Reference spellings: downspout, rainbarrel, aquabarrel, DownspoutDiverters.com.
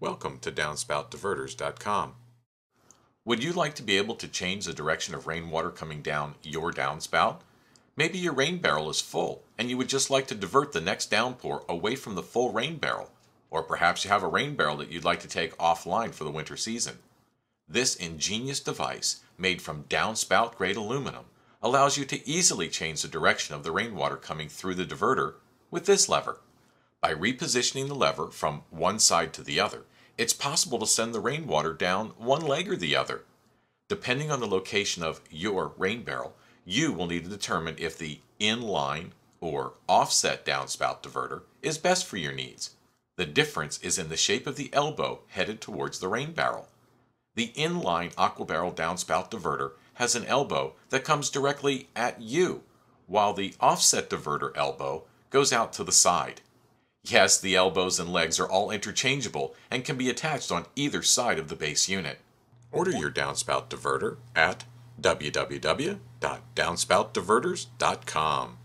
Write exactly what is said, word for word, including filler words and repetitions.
Welcome to Downspout Diverters dot com. Would you like to be able to change the direction of rainwater coming down your downspout? Maybe your rain barrel is full and you would just like to divert the next downpour away from the full rain barrel. Or perhaps you have a rain barrel that you'd like to take offline for the winter season. This ingenious device, made from downspout grade aluminum, allows you to easily change the direction of the rainwater coming through the diverter with this lever. By repositioning the lever from one side to the other, it's possible to send the rainwater down one leg or the other. Depending on the location of your rain barrel, you will need to determine if the inline or offset downspout diverter is best for your needs. The difference is in the shape of the elbow headed towards the rain barrel. The inline aquabarrel downspout diverter has an elbow that comes directly at you, while the offset diverter elbow goes out to the side. Yes, the elbows and legs are all interchangeable and can be attached on either side of the base unit. Order your downspout diverter at w w w dot downspout diverters dot com.